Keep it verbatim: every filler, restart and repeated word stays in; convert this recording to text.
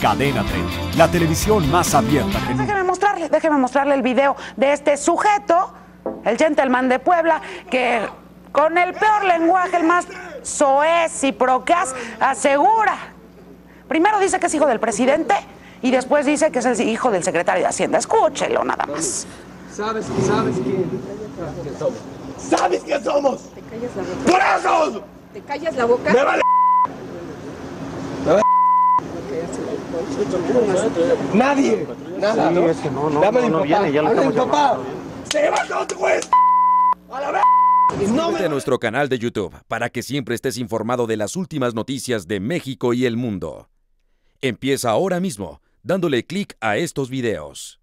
Cadena treinta, la televisión más abierta que nunca. Déjeme mostrarle, déjeme mostrarle el video de este sujeto, el gentleman de Puebla, que con el peor lenguaje, el más soez y procaz, asegura. Primero dice que es hijo del presidente y después dice que es el hijo del secretario de Hacienda. Escúchelo nada más. ¿Sabes, sabes quién? ¿Sabes quién somos? ¿Te callas la boca? ¡Brazos! ¿Te callas la boca? ¡Me vale! Nadie, nada, sí, ¿no? Es que no, no, dame no, no viene, ya lo estamos llamando. ¡Se va todo, güey! ¡A la verga! Suscríbete a nuestro canal de YouTube para que siempre estés informado de las últimas noticias de México y el mundo. Empieza ahora mismo dándole clic a estos videos.